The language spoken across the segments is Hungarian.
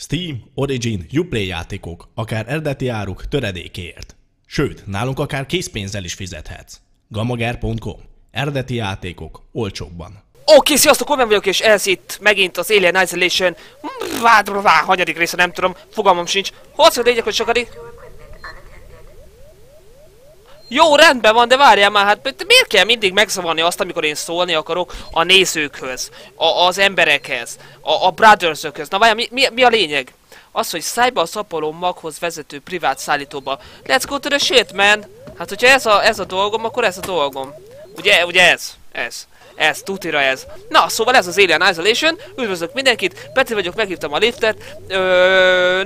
Steam, Origin, Uplay játékok, akár eredeti áruk töredékéért. Sőt, nálunk akár készpénzzel is fizethetsz. Gamager.com. Eredeti játékok olcsóbban. Oké, sziasztok, Orben vagyok, és ez itt megint az Alien Isolation hanyadik része, nem tudom, fogalmam sincs. Hozzá, hogy egyekor sokadik. Jó, rendben van, de várjál már, hát miért kell mindig megzavarni azt, amikor én szólni akarok a nézőkhöz, az emberekhez, a brothersökhöz? Na várjál, mi a lényeg? Az, hogy szájba a Apollo maghoz vezető privát szállítóba. Let's go to the shit, man! Hát, hogyha ez a dolgom, akkor ez a dolgom. Ugye ez, tutira ez. Na, szóval ez az Alien Isolation, üdvözlök mindenkit, Peti vagyok, meghívtam a liftet,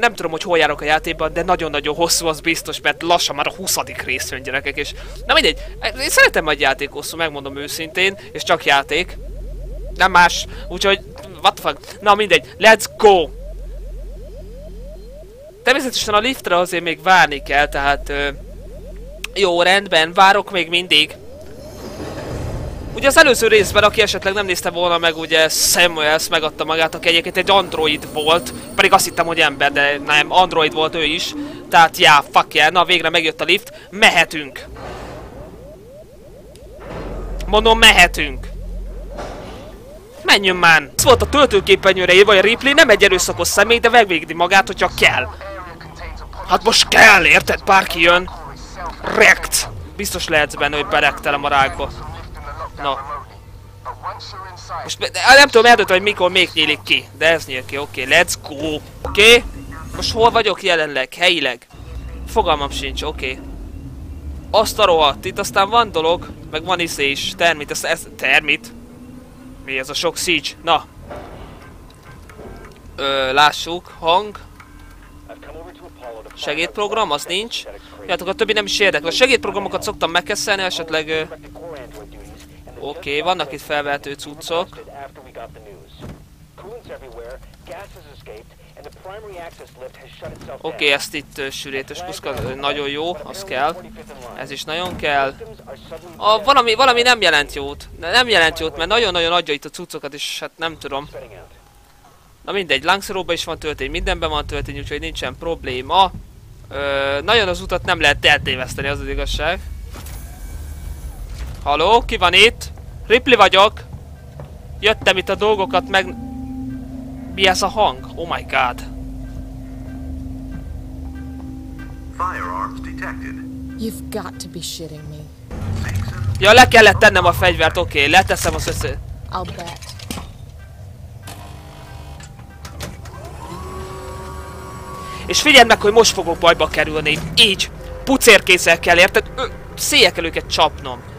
nem tudom, hogy hol járok a játékban, de nagyon-nagyon hosszú az biztos, mert lassan már a 20. rész jön, gyerekek, és... Na mindegy, én szeretem egy játék hosszú, megmondom őszintén, és csak játék. Nem más, úgyhogy... What the fuck? Na mindegy, let's go! Természetesen a liftre azért még várni kell, tehát... jó, rendben, várok még mindig. Ugye az előző részben, aki esetleg nem nézte volna meg, ugye Samuel megadta magát, aki egyébként egy android volt, pedig azt hittem, hogy ember, de nem, android volt ő is. Tehát já, fuck yeah. Na végre megjött a lift, mehetünk. Mondom, mehetünk. Menjünk már. Ez volt a töltőképernyőre írva, hogy Ripley nem egy erőszakos személy, de megvédi magát, hogyha kell. Hát most kell, érted? Bárki jön. Rekt. Biztos lehetsz benne, hogy berektelem a rákba. Na. Most nem tudom, eldöntöm, hogy mikor még nyílik ki. De ez nyíl ki, oké, let's go. Oké? Most hol vagyok jelenleg, helyileg? Fogalmam sincs, oké. Azt a rohadt, itt aztán van dolog, meg van iszé is. Termit, ez termit? Mi ez a sok siege? Na. Lássuk, hang. Segédprogram, az nincs. Jártok, a többi nem is érdekel. A segédprogramokat szoktam megkeszelni, esetleg... Oké, vannak itt felvehető cuccok. Oké, ezt itt sűrétes puszka, nagyon jó, az kell. Ez is nagyon kell. Valami nem jelent jót. Nem jelent jót, mert nagyon-nagyon adja itt a cuccokat, és hát nem tudom. Na mindegy, langszoróban is van töltény, mindenben van töltény, úgyhogy nincsen probléma. Nagyon az utat nem lehet eltéveszteni, az az igazság. Halló, ki van itt? Ripley vagyok. Jöttem itt a dolgokat meg... Mi ez a hang? Oh my god. Ja, le kellett tennem a fegyvert, oké, leteszem az össze... És figyeld meg, hogy most fogok bajba kerülni. Így, pucérkézzel kell, érted? Széjjel kell őket csapnom.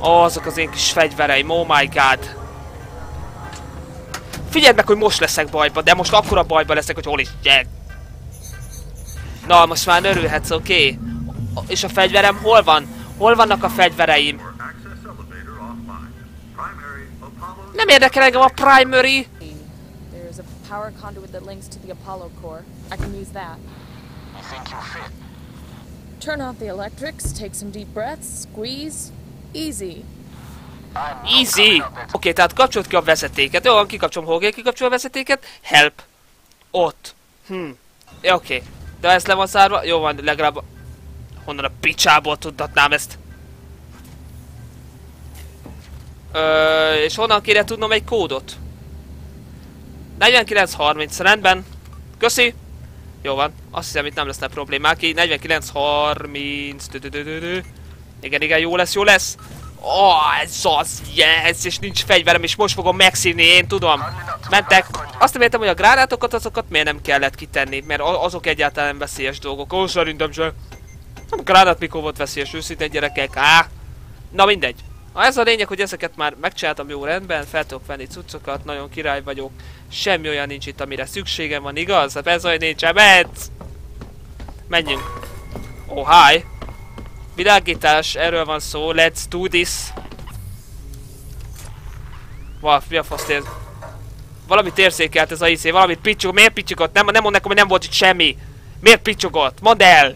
Ó, azok az én kis fegyvereim, oh my god. Figyeld meg, hogy most leszek bajba, de most akkora bajba leszek, hogy hol is gyeg. Na, most már örülhetsz, oké? És a fegyverem hol van? Hol vannak a fegyvereim? Nem érdekel engem a primary. Turn off the electrics, take some deep breaths, squeeze. Easy. Easy. Oké, tehát kapcsolt ki a vezetéket. Jó, kikapcsolom, hol kell kikapcsolni a vezetéket? Help. Ott. Oké. De ez le van zárva. Jó van, legalább... Honnan a picsából tudhatnám ezt? És honnan kéne tudnom egy kódot? 4930, rendben. Köszi. Jó van. Azt hiszem, itt nem lesznek problémák. 4930... Igen, jó lesz, jó lesz. Oh, ez az, yes, és nincs fegyverem, és most fogom megszívni, én tudom. Mentek. Azt reméltem, hogy a gránátokat, azokat miért nem kellett kitenni, mert azok egyáltalán veszélyes dolgok. Ó, szerintem se. A gránát mikor volt veszélyes, őszintén gyerekek, á. Na mindegy. Ez a lényeg, hogy ezeket már megcsináltam, jó, rendben, fel tudok venni cuccokat, nagyon király vagyok. Semmi olyan nincs itt, amire szükségem van, igaz? Hát ez olyan nincs, emetsz. Menjünk. Oh, hi. Világítás, erről van szó, let's do this. Mi a fasz ez? Valamit érzékelt ez a izé, valamit picsog, miért picsogott? Nem mondd nekem, hogy nem volt itt semmi. Miért picsogott? Mondd el!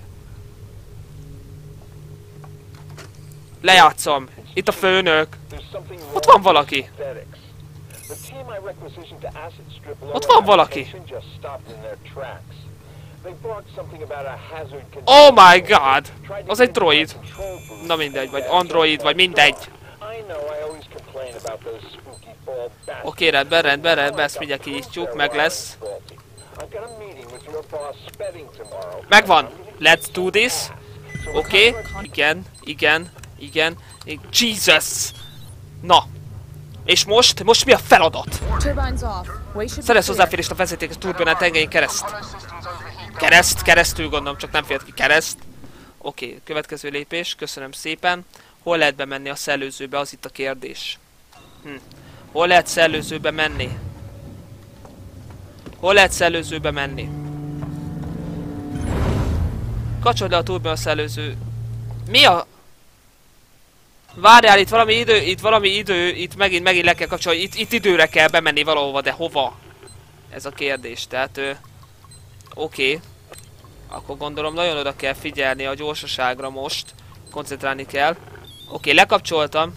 Lejátszom. Itt a főnök. Ott van valaki. Ott van valaki! Oh my god! Az egy droid! Na mindegy, vagy android, vagy mindegy! Oké, rendben, ezt mindjárt kinyitjuk, meg lesz. Megvan! Let's do this! Oké, igen. Jesus! Na! És most mi a feladat? Szerez hozzáférést a vezeték a turbinát tengelyen keresztül gondolom, csak nem félt ki, Oké, következő lépés, köszönöm szépen. Hol lehet bemenni a szellőzőbe, az itt a kérdés. Hol lehet szellőzőbe menni? Kapcsolj le a turbina szellőző... Mi a... Várjál, itt megint le kell kapcsolni, itt időre kell bemenni valahova, de hova? Ez a kérdés, tehát... Oké. Akkor gondolom nagyon oda kell figyelni a gyorsaságra most. Koncentrálni kell. Oké, lekapcsoltam.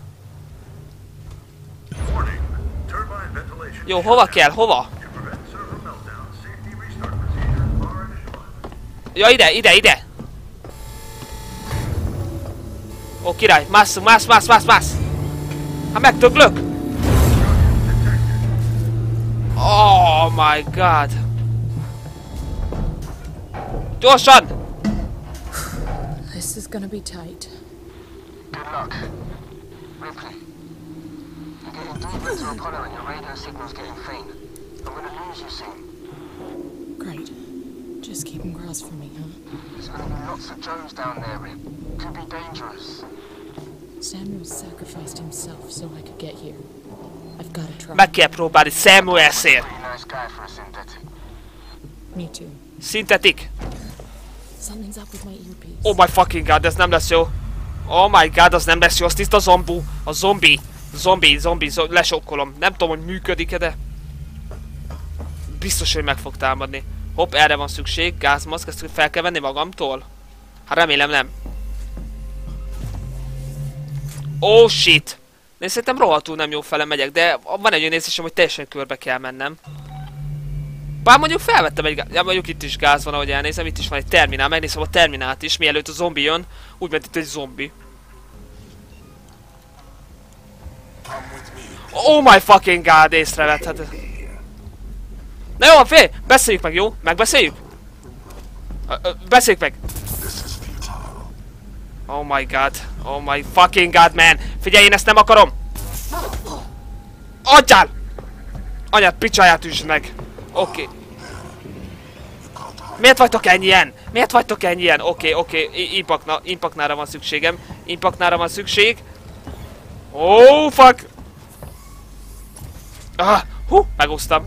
Jó, hova kell? Hova? Ja, ide! Ó, király, mász! Hát megtöglök! Oh my god! Gyorsan! This is gonna be tight. Good luck. Ripley. You're getting deeper into Apollo and your radio signal's getting faint. I'm gonna lose you soon. Great. Just keep them crossed for me, huh? There's gonna be lots of Joes down there, Rip. Could be dangerous. Samuel sacrificed himself so I could get here. I've got to try. Meg kell próbálni Samuelért. Me too. Szintetik. Oh my fucking god, ez nem lesz jó. Az tiszta zombú. A zombi, lesokkolom. Nem tudom, hogy működik-e, de... Biztos, hogy meg fog támadni. Hopp, erre van szükség. Gázmaszk, ezt fel kell venni magamtól? Hát remélem nem. Oh shit! Én szerintem rohadtul nem jó fele megyek, de van egy olyan érzésem, hogy teljesen körbe kell mennem. Bár mondjuk felvettem egy gáz... Ja, mondjuk itt is gáz van, ahogy elnézem, itt is van egy terminál, megnézem a terminált is, mielőtt a zombi jön. Úgy ment itt egy zombi. Oh my fucking god, észrevett, hát... Na jó, fél! Beszéljük meg, jó? Megbeszéljük? Beszéljük meg! Oh my fucking god, man! Figyelj, én ezt nem akarom! Adjál! Anyád picsáját üsd meg! Oké. Miért vagytok ennyien? Oké. Impaknára van szükségem. Oh, fuck! Hú, megosztam.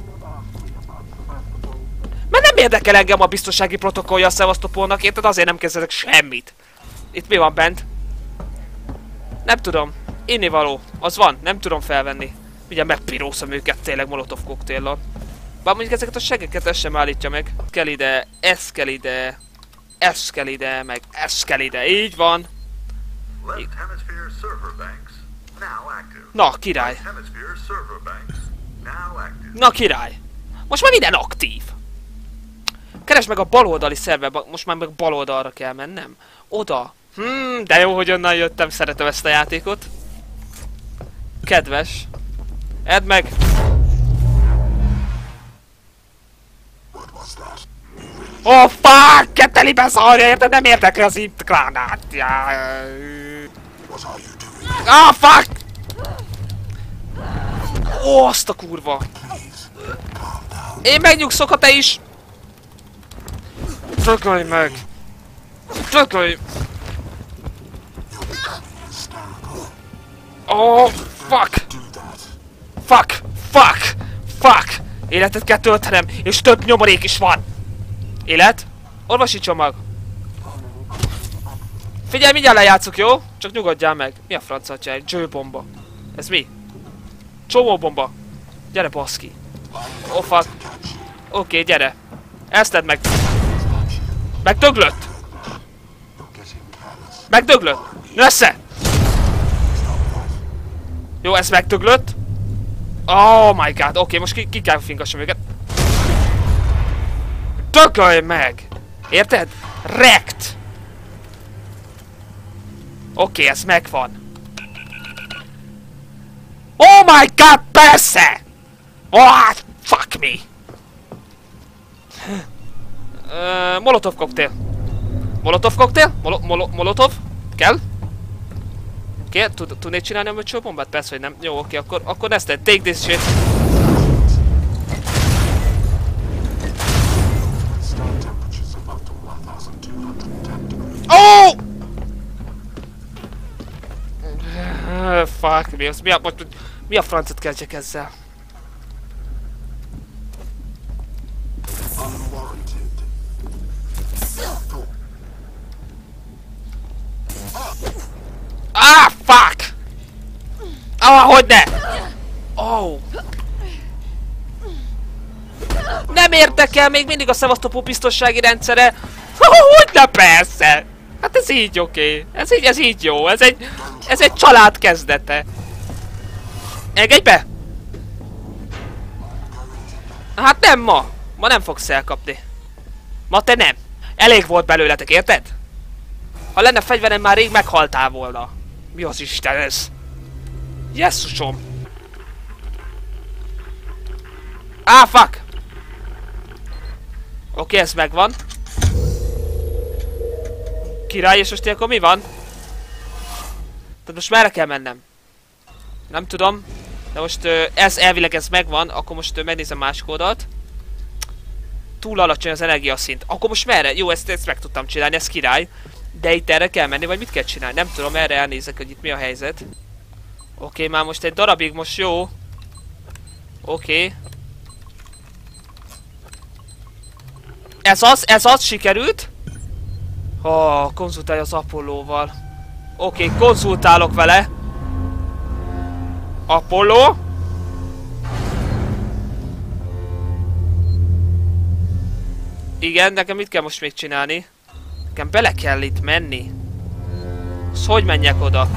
Mert nem érdekel engem a biztonsági protokollja a Szevasztopolnak, érted? Azért nem kezdetek semmit. Itt mi van bent? Nem tudom. Innivaló. Az van. Nem tudom felvenni. Ugye megpirózom őket tényleg molotov koktéllal. Bár mondjuk ezeket a segeket ez sem állítja meg. Kell ide, ez kell ide, ez kell ide, meg ez kell ide. Így van. Na király. Most már minden aktív. Keresd meg a baloldali szerverbe, most már meg baloldalra kell mennem. Oda. De jó, hogy onnan jöttem, szeretem ezt a játékot. Kedves. Edd meg. Oh fuck! Ketteliben szarja, érted? Nem érdekel az itt gránát. Ah fuck! Ó, azt a kurva! Én megnyugszok, ha te is! Tökölj meg! Oh fuck! Fuck! Életet kell töltenem, és több nyomorék is van! Élet? Orvosi csomag! Figyelj, mindjárt lejátszuk, jó? Csak nyugodjál meg! Mi a franca csinál? Csőbomba! Ez mi? Csomóbomba! Gyere, baszki! Oh fuck! Oké, gyere! Ezt tedd meg! Megdöglött! Nő össze! Jó, ez megdöglött! Oh my god, oké, most ki kell fingassam őket. Dögölj meg! Érted? Rekt! Oké, ez megvan. Oh my god, persze! Ah, fuck me! Molotov koktél. Molotov koktél? Molotov? Kell? Oké, tudnéd csinálni a műcsőbombát? Persze, hogy nem. Jó, oké, akkor ezt tedd. Take this shit. Oh! Fuck me, mi a francot kezdjek ezzel? Ah, fuck! Ah, hogy ne! Oh! Nem érdekel még mindig a Szevasztopol biztonsági rendszere. Hogy ne, persze! Hát ez így oké. Ez így jó. Ez egy család kezdete. Engedj be! Hát nem ma. Ma nem fogsz elkapni. Ma te nem. Elég volt belőletek, érted? Ha lenne fegyverem, már rég meghaltál volna. Mi az Isten ez? Jesszusom! Ah, fuck! Oké, ez megvan. Király, és most akkor mi van? Tehát most merre kell mennem? Nem tudom. De most ez elvileg ez megvan, akkor most megnézem másik oldalt. Túl alacsony az energiaszint. Akkor most merre? Jó, ezt meg tudtam csinálni, ez király. De itt erre kell menni, vagy mit kell csinálni? Nem tudom, erre elnézek, hogy itt mi a helyzet. Oké, már most egy darabig most jó. Oké. Ez az sikerült. Oh, konzultálj az Apollóval. Oké, konzultálok vele. Apollo? Igen, nekem mit kell most még csinálni? Nekem bele kell itt menni. Azt hogy menjek oda?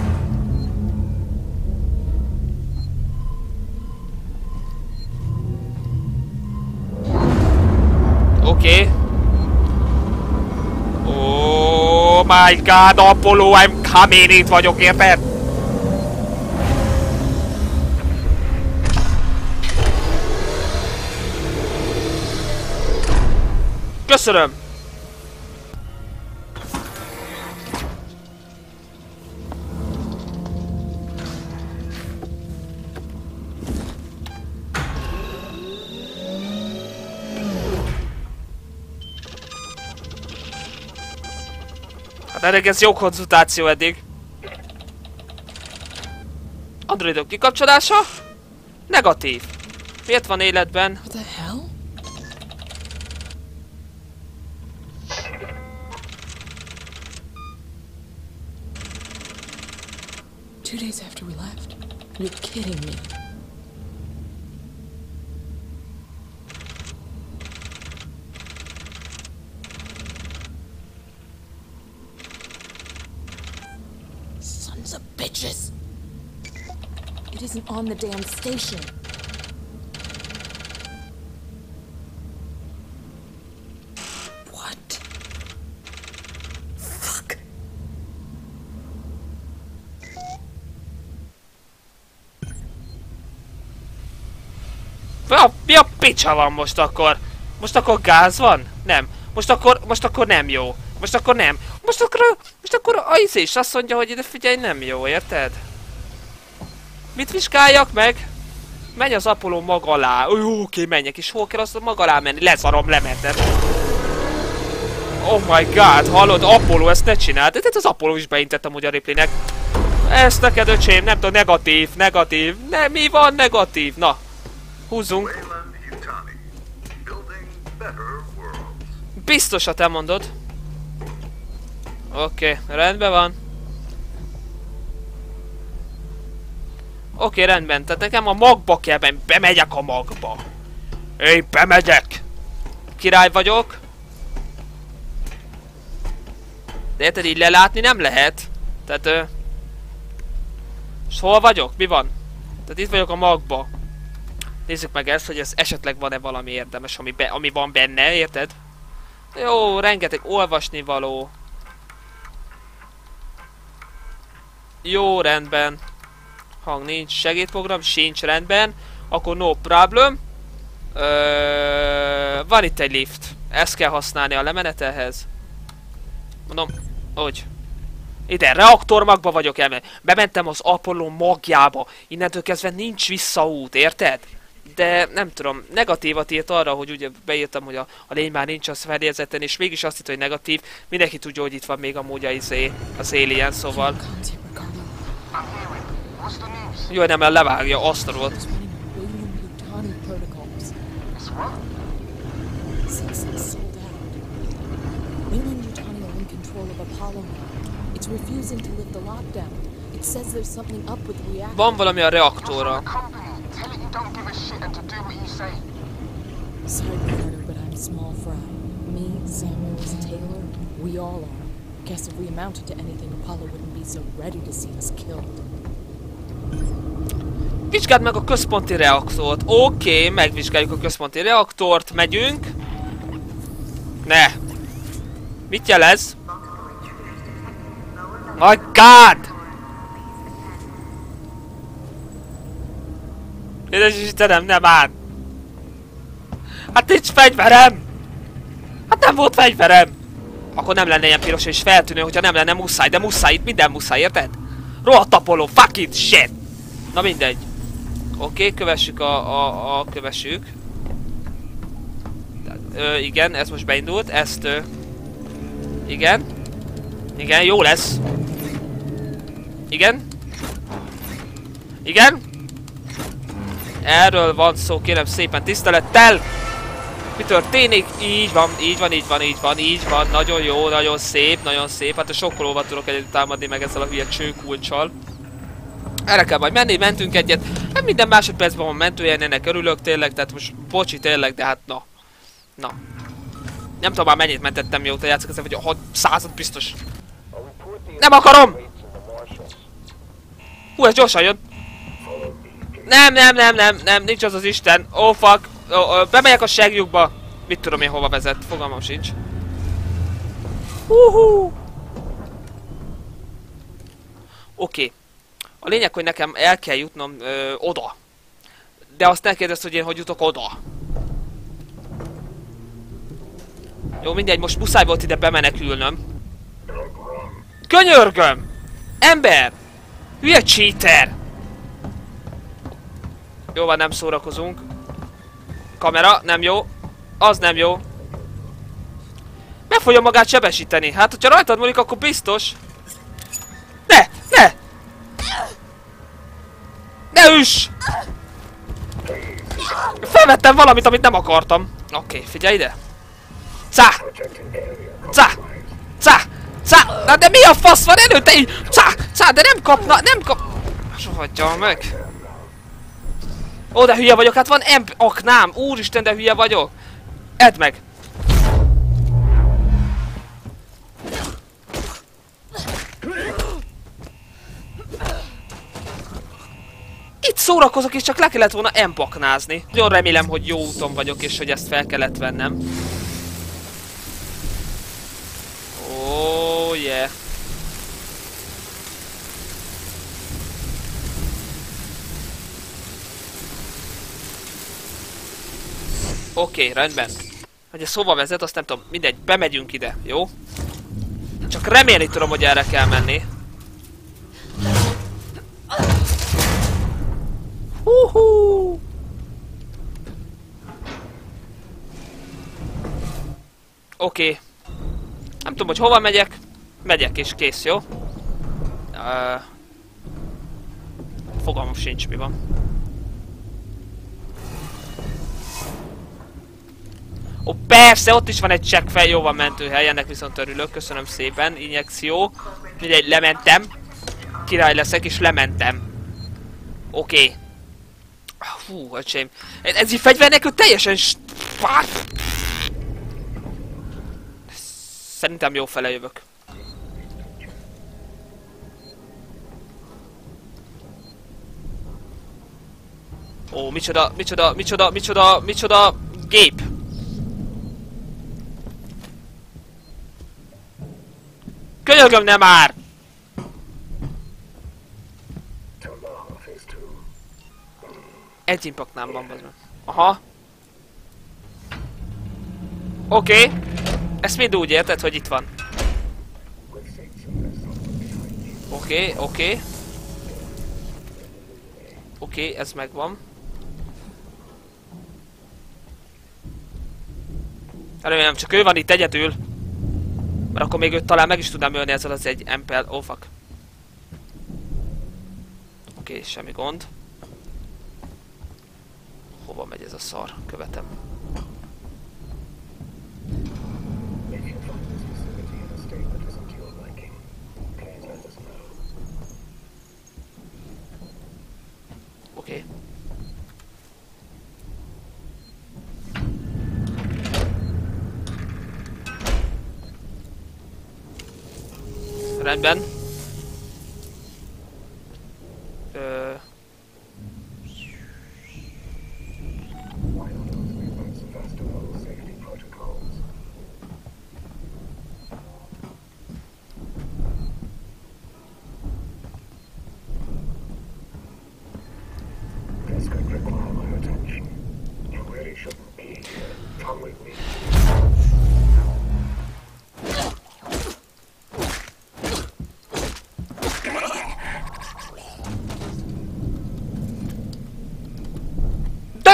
Oké. Oh my god, Apollo, I'm coming, itt vagyok, érted? Köszönöm! Hát ez jó konzultáció eddig. Androidok kikapcsolása? Negatív. Miért van életben? Two days after we left. You're kidding me. Sons of bitches. It isn't on the damn station. Mi a picsa van most akkor? Most akkor gáz van? Nem. Most akkor nem jó. Most akkor nem. Most akkor a izé is azt mondja, hogy ide figyelj, nem jó, érted? Mit vizsgáljak meg? Menj az Apollo mag alá. Jó, oké, menjek is. Hol kell azt mag alá menni? Leszarom, lementem. Oh my god, hallod? Apollo, ezt ne csináld. De az Apollo is beintett amúgy a Ripleynek. Ezt neked, öcsém, nem tudom, negatív. Nem, mi van negatív? Na. Húzzunk. Biztos, ha te mondod. Oké, rendben van. Oké, rendben. Tehát nekem a magba kell menni. Bemegyek a magba. Én bemegyek. Király vagyok. De érted, így lelátni nem lehet. Tehát... és hol vagyok? Mi van? Tehát itt vagyok a magba. Nézzük meg ezt, hogy ez esetleg van-e valami érdemes, ami van benne, érted? Jó, rengeteg olvasni való. Jó, rendben. Hang nincs, segédprogram sincs, rendben. Akkor no problem. Van itt egy lift. Ezt kell használni a lemenetelhez. Mondom, hogy. Ide, reaktormagba vagyok elmenni. Bementem az Apollo magjába. Innentől kezdve nincs visszaút, érted? De nem tudom, negatívat írt arra, hogy ugye beírtam, hogy a lény már nincs a fedélzeten, és mégis azt írt, hogy negatív. Mindenki tudja, hogy itt van még amúgy az Alien, szóval. Jó, nem, el levágja, azt a volt. Van valami a reaktorra. Sorry, Carter, but I'm small fry. Me, Samuel, Taylor, we all are. Guess if we amounted to anything, Apollo wouldn't be so ready to see us killed. Vizsgáld meg a központi reaktort. Oké, megvizsgáljuk a központi reaktort, megyünk. Ne! Mit jelez? My God! Édes Istenem, nem áll! Hát nincs fegyverem! Hát nem volt fegyverem! Akkor nem lenne ilyen piros és feltűnő, hogyha nem lenne muszáj, de muszáj, itt minden muszáj, érted? Rohadt Apollo, fucking shit! Na mindegy. Oké, kövessük a kövessük. Igen, ez most beindult, ezt... igen. Igen, jó lesz. Igen. Igen. Erről van szó, kérem szépen, tisztelettel! Mi történik? Így van, így van, így van, így van, így van. Nagyon jó, nagyon szép, nagyon szép. Hát a sokkolóval tudok egyet támadni meg ezzel a hülye csőkulccsal. Erre kell majd menni, mentünk egyet. Hát minden másodpercben van mentőjén, ennek örülök tényleg, tehát most bocsi tényleg, de hát na. Na. Nem tudom már mennyit mentettem, mióta játszok ezzel, vagy a 600-at biztos. Nem akarom! Hú, ez gyorsan jön. Nem, nincs az az Isten. Oh fuck. Bemegyek a segjukba. Mit tudom én hova vezet, fogalmam sincs. Hú. Oké. A lényeg, hogy nekem el kell jutnom oda. De azt ne kérdezd, hogy én hogy jutok oda. Jó, mindegy, most muszáj volt ide bemenekülnöm. Könyörgöm! Ember! Hülye cheater! Jó van, nem szórakozunk. Kamera, nem jó. Az nem jó. Meg fogja magát sebesíteni. Hát, hogyha rajtad múlik, akkor biztos. Ne! Ne! Ne üss! Felvettem valamit, amit nem akartam. Oké, figyelj ide. Czá! Czá! Czá! Czá! Na de mi a fasz van előtte így? Czá! Czá! De nem kapna, nem kap... Sohadja meg! Ó, de hülye vagyok, hát van aknám! Úristen, de hülye vagyok! Edd meg! Itt szórakozok, és csak le kellett volna empaknázni. Nagyon remélem, hogy jó úton vagyok, és hogy ezt fel kellett vennem. Oh, yeah. Oké, rendben. Hogy ez hova vezet, azt nem tudom. Mindegy, bemegyünk ide, jó? Csak remélni tudom, hogy erre kell menni. Hú-hú! Oké. Nem tudom, hogy hova megyek. Megyek és kész, jó? Fogalmam sincs, mi van. Ó, persze, ott is van egy csekkfej, jó van mentőhely, ennek viszont örülök, köszönöm szépen, injekció. Mindegy, lementem. Király leszek, és lementem. Oké. Hú, öcsém. Ez így fegyver nélkül teljesen... Szerintem jó fele jövök. Ó, Ó, micsoda gép! Könyörgöm, ne már! Egy impactnál van, bazd meg. Aha. Oké. Ezt mind úgy érted, hogy itt van. Oké. Oké, ez megvan. Remélem csak ő van itt egyedül. Mert akkor még őt talán meg is tudnám ölni ezzel az egy empel. Oh fuck. Oké, semmi gond. Hova megy ez a szar? Követem. Oké. Rendben.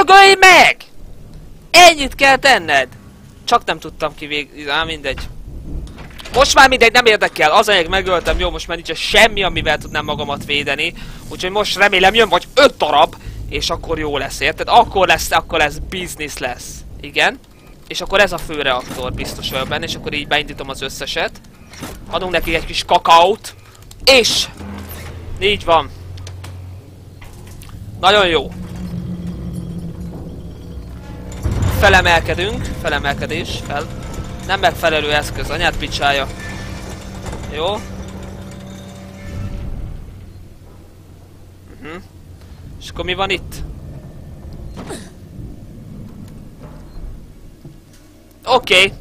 Dögölj meg! Ennyit kell tenned! Csak nem tudtam kivégzni, ám mindegy. Most már mindegy, nem érdekel, az anyag megöltem, jó, most már nincs semmi, amivel tudnám magamat védeni. Úgyhogy most remélem jön vagy 5 darab, és akkor jó lesz, érted? Akkor lesz, business lesz. Igen. És akkor ez a fő reaktor biztos vagyok benne, és akkor így beindítom az összeset. Adunk neki egy kis kakaót. És! Így van. Nagyon jó. Felemelkedünk, fel. Nem megfelelő eszköz, anyát picsája. Jó. És akkor mi van itt? Oké.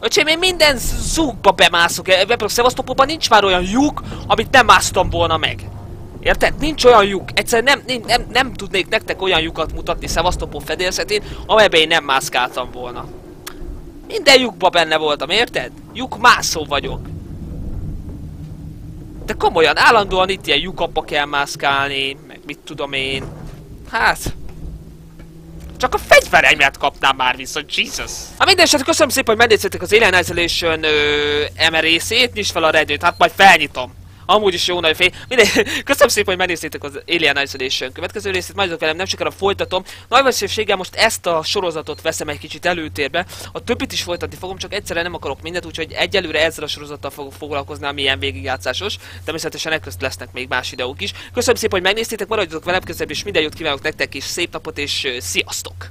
Öcsém, én minden zúgba bemászok. Ebben a Szevasztopolban nincs már olyan lyuk, amit nem másztam volna meg. Érted? Nincs olyan lyuk. Egyszerűen nem tudnék nektek olyan lyukat mutatni Szevasztopol fedélzetén, amelyben én nem mászkáltam volna. Minden lyukba benne voltam, érted? Lyukmászó vagyok. De komolyan, állandóan itt ilyen lyukapba kell mászkálni, meg mit tudom én. Hát... Csak a fegyvereimet kapnám már vissza, Jesus! A minden esetre köszönöm szépen, hogy megnéztétek az Alien Isolation MR részét, nyisd fel a redőt, hát majd felnyitom. Amúgy is jó nagy fény. Köszönöm szépen, hogy megnéztétek az Alien Isolation következő részét, majdok velem, nem sokára folytatom. Nagy valószínűséggel most ezt a sorozatot veszem egy kicsit előtérbe. A többit is folytatni fogom, csak egyszerűen nem akarok mindent, úgyhogy egyelőre ezzel a sorozattal fogok foglalkozni, ami ilyen végigjátszásos. Természetesen ekközt lesznek még más videók is. Köszönöm szépen, hogy megnéztétek, maradjatok velem, közelebb, és minden jót kívánok nektek, és szép napot, és sziasztok!